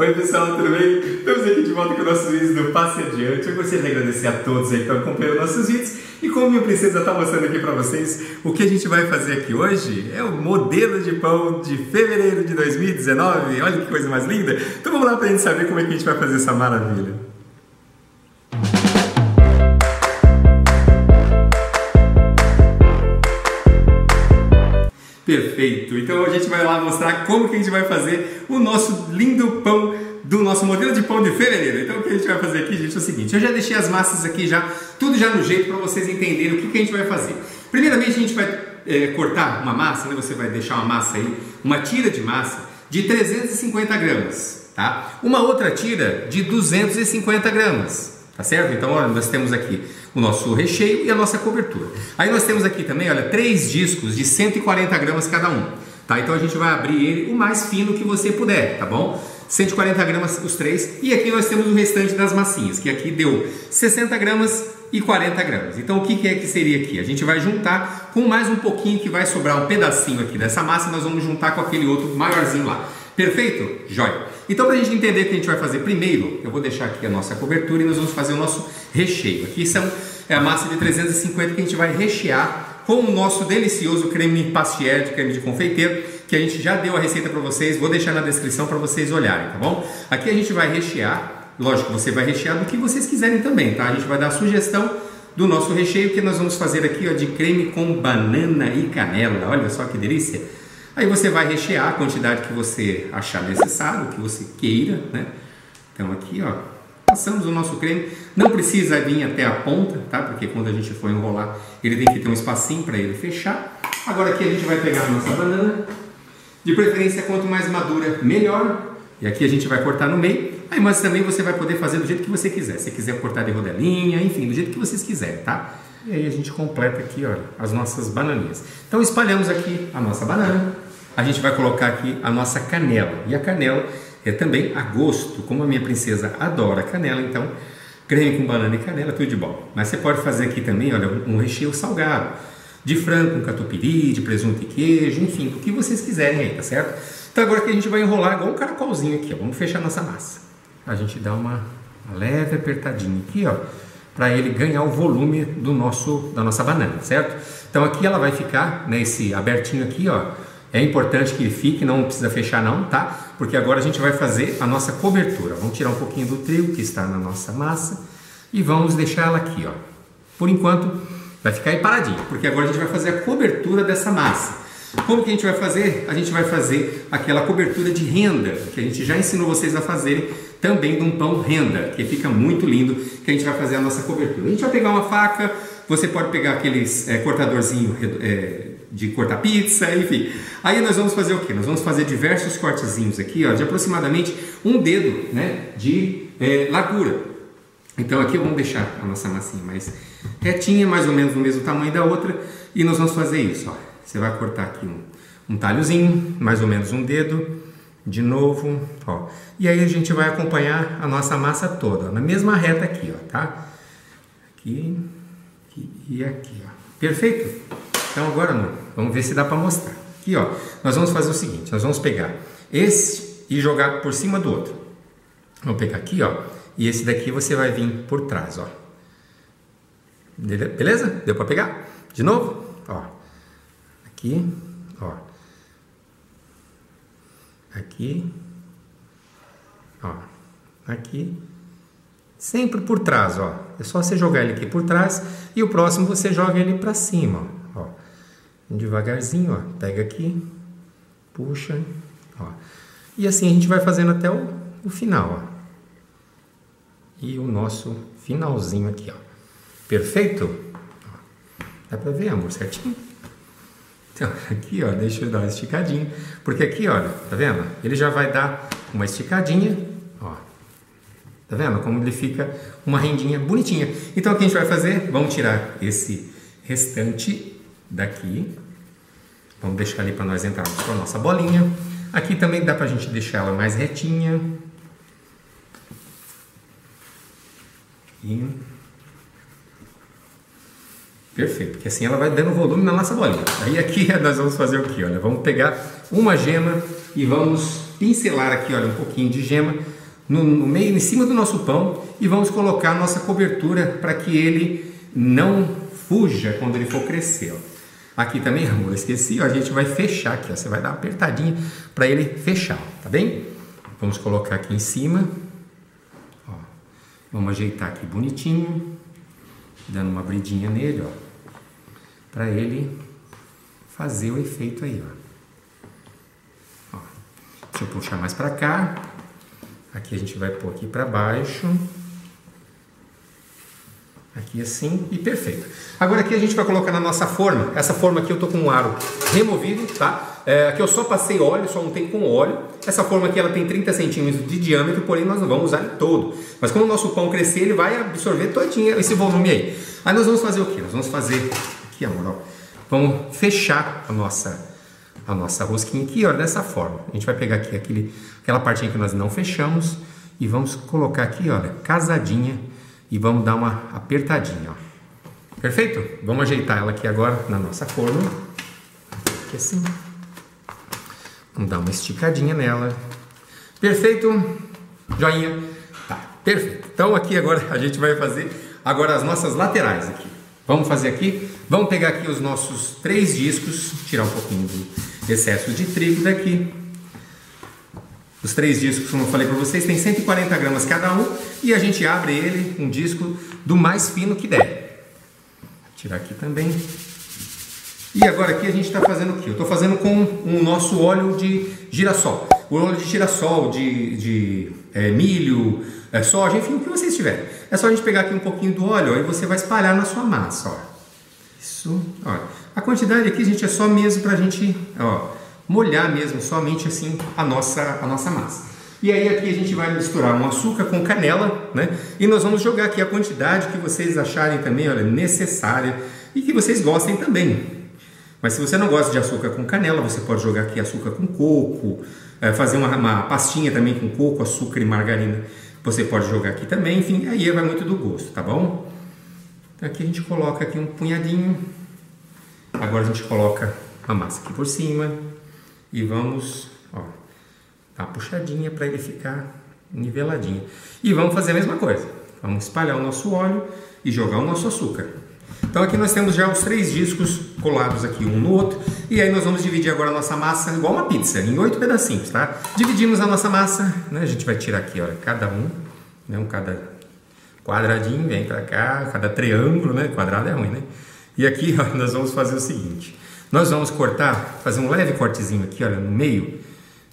Oi pessoal, tudo bem? Estamos aqui de volta com nossos vídeos do Passe Adiante. Eu gostaria de agradecer a todos aí que estão acompanhando nossos vídeos. E como minha princesa está mostrando aqui para vocês, o que a gente vai fazer aqui hoje é o modelo de pão de fevereiro de 2019. Olha que coisa mais linda! Então vamos lá para a gente saber como é que a gente vai fazer essa maravilha. Perfeito! Então a gente vai lá mostrar como que a gente vai fazer o nosso lindo pão do nosso modelo de pão de fevereiro. Então o que a gente vai fazer aqui, gente, é o seguinte. Eu já deixei as massas aqui já, tudo já no jeito para vocês entenderem o que que a gente vai fazer. Primeiramente a gente vai cortar uma massa, né? Você vai deixar uma massa aí, uma tira de massa de 350 gramas, tá? Uma outra tira de 250 gramas. Tá certo? Então, olha, nós temos aqui o nosso recheio e a nossa cobertura. Aí nós temos aqui também, olha, 3 discos de 140 gramas cada um. Tá? Então a gente vai abrir ele o mais fino que você puder, tá bom? 140 gramas os 3. E aqui nós temos o restante das massinhas, que aqui deu 60 gramas e 40 gramas. Então o que é que seria aqui? A gente vai juntar com mais um pouquinho que vai sobrar um pedacinho aqui dessa massa e nós vamos juntar com aquele outro maiorzinho lá. Perfeito? Joia! Então, para a gente entender o que a gente vai fazer, primeiro eu vou deixar aqui a nossa cobertura e nós vamos fazer o nosso recheio. Aqui é a massa de 350 que a gente vai rechear com o nosso delicioso creme pastier, de creme de confeiteiro, que a gente já deu a receita para vocês, vou deixar na descrição para vocês olharem, tá bom? Aqui a gente vai rechear, lógico, você vai rechear do que vocês quiserem também, tá? A gente vai dar a sugestão do nosso recheio, que nós vamos fazer aqui, ó, de creme com banana e canela, olha só que delícia! Aí você vai rechear a quantidade que você achar necessário, que você queira, né? Então aqui, ó, passamos o nosso creme. Não precisa vir até a ponta, tá? Porque quando a gente for enrolar, ele tem que ter um espacinho para ele fechar. Agora aqui a gente vai pegar a nossa banana. De preferência, quanto mais madura, melhor. E aqui a gente vai cortar no meio. Aí, mas também você vai poder fazer do jeito que você quiser. Se quiser cortar de rodelinha, enfim, do jeito que vocês quiserem, tá? E aí a gente completa aqui, olha, as nossas bananinhas. Então espalhamos aqui a nossa banana. A gente vai colocar aqui a nossa canela. E a canela é também a gosto. Como a minha princesa adora canela, então creme com banana e canela, tudo de bom. Mas você pode fazer aqui também, olha, um recheio salgado. De frango com catupiry, de presunto e queijo, enfim, o que vocês quiserem aí, tá certo? Então agora que a gente vai enrolar igual um caracolzinho aqui, ó. Vamos fechar nossa massa. A gente dá uma leve apertadinha aqui, ó, para ele ganhar o volume da nossa banana, certo? Então aqui ela vai ficar, né, esse abertinho aqui, ó. É importante que ele fique, não precisa fechar não, tá? Porque agora a gente vai fazer a nossa cobertura. Vamos tirar um pouquinho do trigo que está na nossa massa e vamos deixar ela aqui, ó. Por enquanto vai ficar aí paradinho, porque agora a gente vai fazer a cobertura dessa massa. Como que a gente vai fazer? A gente vai fazer aquela cobertura de renda, que a gente já ensinou vocês a fazerem também de um pão renda, que fica muito lindo, que a gente vai fazer a nossa cobertura. A gente vai pegar uma faca, você pode pegar aqueles cortadorzinho de cortar pizza, enfim. Aí nós vamos fazer o quê? Nós vamos fazer diversos cortezinhos aqui, ó, de aproximadamente um dedo, né, de largura. Então aqui vamos deixar a nossa massinha mais retinha, mais ou menos do mesmo tamanho da outra, e nós vamos fazer isso, ó. Você vai cortar aqui um talhozinho, mais ou menos um dedo, de novo, ó. E aí a gente vai acompanhar a nossa massa toda, ó, na mesma reta aqui, ó, tá? Aqui, aqui e aqui, ó. Perfeito? Então agora, amor, vamos ver se dá para mostrar. Aqui, ó, nós vamos fazer o seguinte, nós vamos pegar esse e jogar por cima do outro. Vamos pegar aqui, ó, e esse daqui você vai vir por trás, ó. Beleza? Deu para pegar? De novo, ó. Aqui, ó. Aqui, ó. Aqui. Sempre por trás, ó. É só você jogar ele aqui por trás e o próximo você joga ele para cima, ó. Devagarzinho, ó, pega aqui, puxa, ó, e assim a gente vai fazendo até o final, ó, e o nosso finalzinho aqui, ó, perfeito? Ó. Dá pra ver, amor, certinho? Então, aqui, ó, deixa eu dar uma esticadinha, porque aqui, olha, tá vendo? Ele já vai dar uma esticadinha, ó, tá vendo? Como ele fica uma rendinha bonitinha. Então, o que a gente vai fazer? Vamos tirar esse restante daqui, vamos deixar ali para nós entrarmos com a nossa bolinha. Aqui também dá para a gente deixar ela mais retinha. E... perfeito, porque assim ela vai dando volume na nossa bolinha. Aí aqui nós vamos fazer o que? Olha, vamos pegar uma gema e vamos pincelar aqui, olha, um pouquinho de gema no meio, em cima do nosso pão, e vamos colocar a nossa cobertura para que ele não fuja quando ele for crescer, ó. Aqui também, amor, esqueci, ó, a gente vai fechar aqui, ó, você vai dar uma apertadinha para ele fechar, tá bem? Vamos colocar aqui em cima, ó, vamos ajeitar aqui bonitinho, dando uma abridinha nele, ó, para ele fazer o efeito aí, ó. Ó, deixa eu puxar mais para cá. Aqui a gente vai pôr aqui para baixo, aqui assim, e perfeito. Agora aqui a gente vai colocar na nossa forma. Essa forma aqui eu tô com um aro removido, tá? É, aqui eu só passei óleo, só untei com óleo. Essa forma aqui ela tem 30 centímetros de diâmetro, porém nós não vamos usar em todo. Mas quando o nosso pão crescer, ele vai absorver todinho esse volume aí. Aí nós vamos fazer o quê? Nós vamos fazer aqui, amor, ó. Vamos fechar a nossa rosquinha aqui, ó, dessa forma. A gente vai pegar aqui aquela partinha que nós não fechamos e vamos colocar aqui, olha, casadinha, e vamos dar uma apertadinha, ó. Perfeito? Vamos ajeitar ela aqui agora na nossa forma, aqui assim. Vamos dar uma esticadinha nela. Perfeito? Joinha? Tá, perfeito. Então aqui agora a gente vai fazer agora as nossas laterais aqui. Vamos fazer aqui, vamos pegar aqui os nossos 3 discos, tirar um pouquinho do excesso de trigo daqui. Os 3 discos, como eu falei para vocês, tem 140 gramas cada um, e a gente abre ele, um disco do mais fino que der. Vou tirar aqui também. E agora aqui a gente está fazendo o quê? Eu estou fazendo com o nosso óleo de girassol. O óleo de girassol, de milho, soja, enfim, o que vocês tiverem. É só a gente pegar aqui um pouquinho do óleo, ó, e você vai espalhar na sua massa, ó. Isso, ó. A quantidade aqui, gente, é só mesmo para a gente, ó, molhar mesmo, somente assim, a nossa massa. E aí aqui a gente vai misturar um açúcar com canela, né? E nós vamos jogar aqui a quantidade que vocês acharem também, olha, necessária e que vocês gostem também. Mas se você não gosta de açúcar com canela, você pode jogar aqui açúcar com coco, fazer uma pastinha também com coco, açúcar e margarina. Você pode jogar aqui também, enfim, aí vai muito do gosto, tá bom? Então aqui a gente coloca aqui um punhadinho. Agora a gente coloca a massa aqui por cima e vamos, ó, dar uma puxadinha para ele ficar niveladinho. E vamos fazer a mesma coisa. Vamos espalhar o nosso óleo e jogar o nosso açúcar. Então aqui nós temos já os 3 discos colados aqui um no outro. E aí nós vamos dividir agora a nossa massa igual uma pizza, em 8 pedacinhos, tá? Dividimos a nossa massa, né? A gente vai tirar aqui, olha, cada um, né? Um cada quadradinho vem pra cá, cada triângulo, né? Quadrado é ruim, né? E aqui, olha, nós vamos fazer o seguinte. Nós vamos cortar, fazer um leve cortezinho aqui, olha, no meio,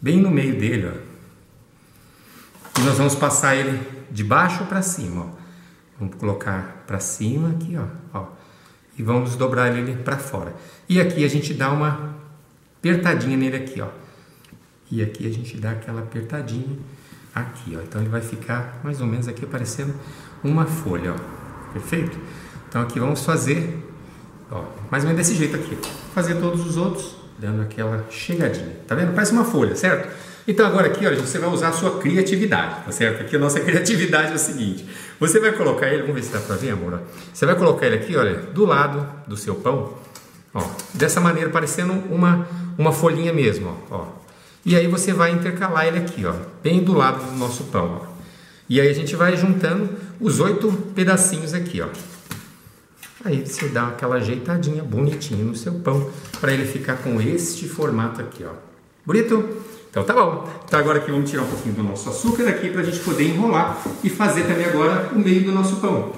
bem no meio dele, ó. E nós vamos passar ele de baixo pra cima, ó. Vamos colocar pra cima aqui, ó, ó. E vamos dobrar ele para fora. E aqui a gente dá uma apertadinha nele aqui, ó. E aqui a gente dá aquela apertadinha aqui, ó. Então ele vai ficar mais ou menos aqui parecendo uma folha, ó. Perfeito? Então aqui vamos fazer, ó, mais ou menos desse jeito aqui. Fazer todos os outros, dando aquela chegadinha. Tá vendo? Parece uma folha, certo? Então agora aqui, ó, você vai usar a sua criatividade, tá certo? Aqui a nossa criatividade é o seguinte, você vai colocar ele, vamos ver se dá pra ver, amor, ó. Você vai colocar ele aqui, olha, do lado do seu pão, ó, dessa maneira, parecendo uma folhinha mesmo, ó, ó. E aí você vai intercalar ele aqui, ó, bem do lado do nosso pão, ó. E aí a gente vai juntando os 8 pedacinhos aqui, ó. Aí você dá aquela ajeitadinha bonitinha no seu pão, para ele ficar com este formato aqui, ó. Bonito? Então tá bom. Então agora aqui vamos tirar um pouquinho do nosso açúcar aqui para a gente poder enrolar e fazer também agora o meio do nosso pão.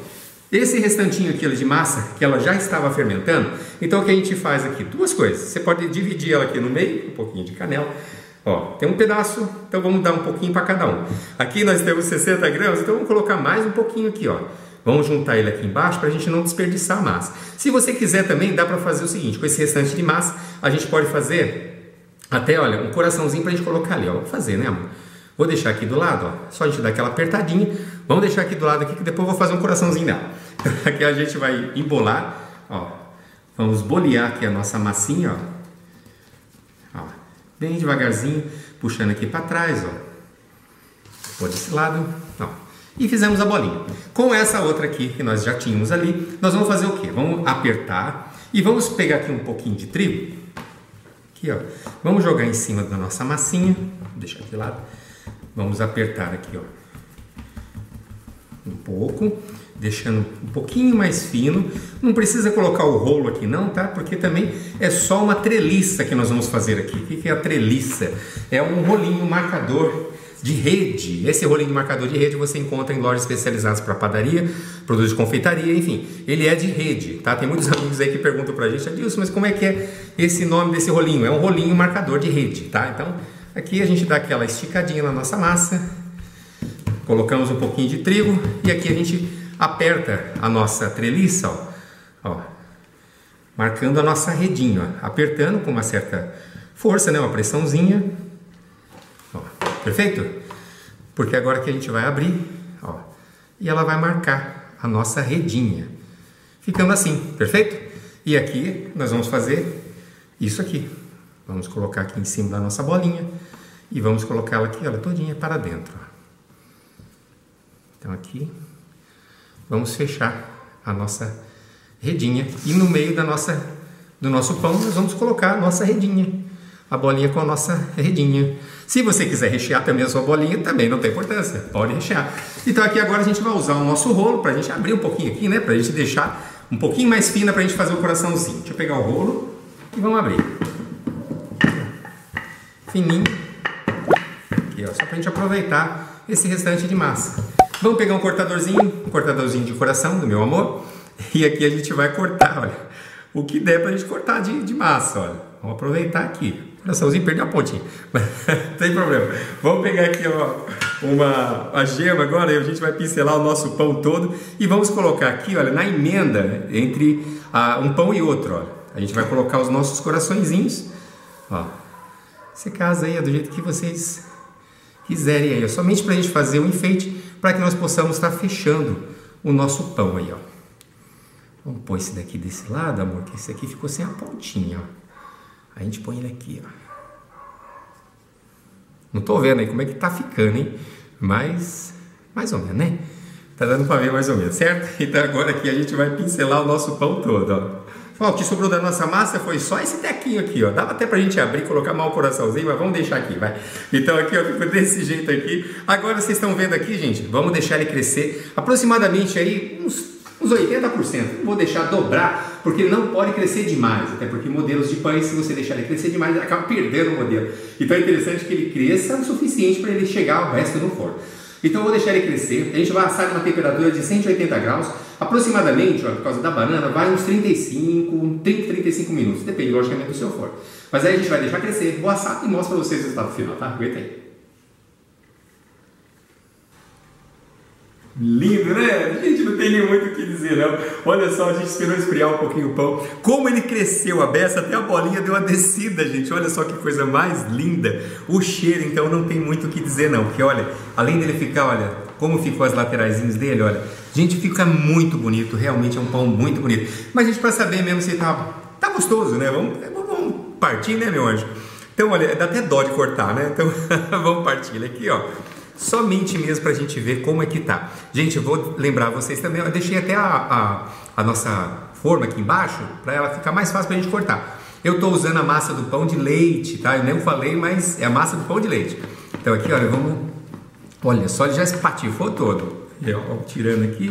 Esse restantinho aqui de massa, que ela já estava fermentando, então o que a gente faz aqui? 2 coisas. Você pode dividir ela aqui no meio, um pouquinho de canela. Ó, tem um pedaço, então vamos dar um pouquinho para cada um. Aqui nós temos 60 gramas, então vamos colocar mais um pouquinho aqui, ó. Vamos juntar ele aqui embaixo para a gente não desperdiçar a massa. Se você quiser também, dá para fazer o seguinte, com esse restante de massa, a gente pode fazer... Até, olha, um coraçãozinho pra gente colocar ali, ó. Vou fazer, né, amor? Vou deixar aqui do lado, ó. Só a gente dar aquela apertadinha. Vamos deixar aqui do lado aqui, que depois eu vou fazer um coraçãozinho dela. Aqui a gente vai embolar, ó. Vamos bolear aqui a nossa massinha, ó. Ó. Bem devagarzinho, puxando aqui pra trás, ó. Pô desse lado, ó. E fizemos a bolinha. Com essa outra aqui, que nós já tínhamos ali, nós vamos fazer o quê? Vamos apertar e vamos pegar aqui um pouquinho de trigo. aqui, ó. Vamos jogar em cima da nossa massinha. Vou deixar de lado. Vamos apertar aqui, ó. Um pouco, deixando um pouquinho mais fino. Não precisa colocar o rolo aqui não, tá? Porque também é só uma treliça que nós vamos fazer aqui. O que é a treliça? É um rolinho marcador de rede. Esse rolinho de marcador de rede você encontra em lojas especializadas para padaria, produtos de confeitaria, enfim. Ele é de rede, tá? Tem muitos amigos aí que perguntam pra gente: Adilson, mas como é que é esse nome desse rolinho? É um rolinho marcador de rede, tá? Então, aqui a gente dá aquela esticadinha na nossa massa. Colocamos um pouquinho de trigo e aqui a gente aperta a nossa treliça, ó, ó, marcando a nossa redinha, ó, apertando com uma certa força, né, uma pressãozinha, ó, perfeito? Porque agora que a gente vai abrir, ó, e ela vai marcar a nossa redinha, ficando assim, perfeito? E aqui nós vamos fazer isso aqui, vamos colocar aqui em cima da nossa bolinha e vamos colocá-la aqui, olha, todinha para dentro, ó. Então aqui vamos fechar a nossa redinha e no meio da do nosso pão nós vamos colocar a nossa redinha, a bolinha com a nossa redinha. Se você quiser rechear também a sua bolinha, também não tem importância, pode rechear. Então aqui agora a gente vai usar o nosso rolo para a gente abrir um pouquinho aqui, né? Para a gente deixar um pouquinho mais fina para a gente fazer o coraçãozinho. Deixa eu pegar o rolo e vamos abrir. Fininho. Aqui, ó, só para a gente aproveitar esse restante de massa. Vamos pegar um cortadorzinho de coração do meu amor, e aqui a gente vai cortar, olha, o que der pra gente cortar de massa, olha. Vamos aproveitar aqui. Coraçãozinho perdeu a pontinha, mas não tem problema. Vamos pegar aqui, ó, a gema agora, e a gente vai pincelar o nosso pão todo, e vamos colocar aqui, olha, na emenda entre um pão e outro, olha. A gente vai colocar os nossos coraçõezinhos, ó. Esse caso aí é do jeito que vocês quiserem aí, ó. Somente pra gente fazer um enfeite, para que nós possamos estar fechando o nosso pão aí, ó. Vamos pôr esse daqui desse lado, amor, que esse aqui ficou sem a pontinha, ó. A gente põe ele aqui, ó. Não tô vendo aí como é que tá ficando, hein? Mas, mais ou menos, né? Tá dando para ver mais ou menos, certo? Então agora aqui a gente vai pincelar o nosso pão todo, ó. Ó, o que sobrou da nossa massa foi só esse tequinho aqui, ó. Dava até pra gente abrir, colocar mal o coraçãozinho, mas vamos deixar aqui, vai. Então aqui, ó, ficou desse jeito aqui. Agora vocês estão vendo aqui, gente, vamos deixar ele crescer aproximadamente aí uns 80%. Não vou deixar dobrar, porque não pode crescer demais. Até porque modelos de pães, se você deixar ele crescer demais, ele acaba perdendo o modelo. Então é interessante que ele cresça o suficiente para ele chegar ao resto do forno. Então eu vou deixar ele crescer. A gente vai assar numa temperatura de 180 graus. Aproximadamente, ó, por causa da banana, vai uns 30, 35 minutos. Depende, logicamente, do seu forno. Mas aí a gente vai deixar crescer, vou assar e mostro para vocês o resultado final, tá? Aguenta aí. Lindo, né? Gente, não tem nem muito o que dizer, não. Olha só, a gente esperou esfriar um pouquinho o pão. Como ele cresceu a beça, até a bolinha deu uma descida, gente. Olha só que coisa mais linda. O cheiro, então, não tem muito o que dizer, não. Porque, olha, além dele ficar, olha... Como ficou as lateraisinhas dele, olha. Gente, fica muito bonito, realmente é um pão muito bonito. Mas, gente, para saber mesmo se tá gostoso, né? Vamos partir, né, meu anjo? Então, olha, dá até dó de cortar, né? Então, vamos partir ele aqui, ó. Somente mesmo pra gente ver como é que tá. Gente, eu vou lembrar vocês também, eu deixei até a nossa forma aqui embaixo, para ela ficar mais fácil pra gente cortar. Eu tô usando a massa do pão de leite, tá? Eu nem falei, mas é a massa do pão de leite. Então, aqui, olha, vamos... Olha só, ele já espatifou todo. Tirando aqui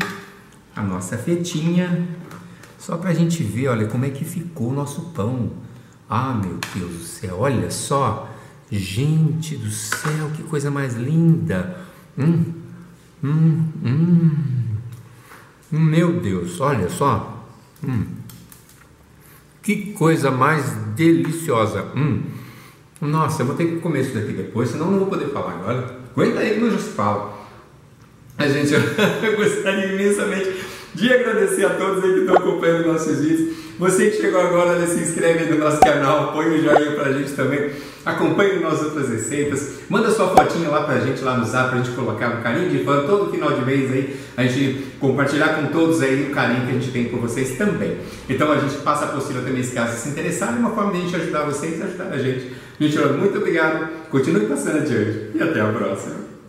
a nossa fetinha. Só pra gente ver, olha, como é que ficou o nosso pão. Ah, meu Deus do céu, olha só. Gente do céu, que coisa mais linda. Meu Deus, olha só. Que coisa mais deliciosa. Nossa, eu vou ter que comer isso daqui depois, senão eu não vou poder falar agora. Aguenta aí que não se fala. A gente, eu gostaria imensamente de agradecer a todos aí que estão acompanhando nossos vídeos. Você que chegou agora, né, se inscreve aí no nosso canal, põe o joinha pra gente também, acompanhe nossas outras receitas, manda sua fotinha lá pra gente, lá no Zap, pra gente colocar um carinho de fã todo final de mês aí, a gente compartilhar com todos aí o carinho que a gente tem por vocês também. Então a gente passa a apostila também, esse caso, se interessar, é uma forma de a gente ajudar vocês e ajudar a gente. Gente, muito obrigado, continue passando adiante e até a próxima.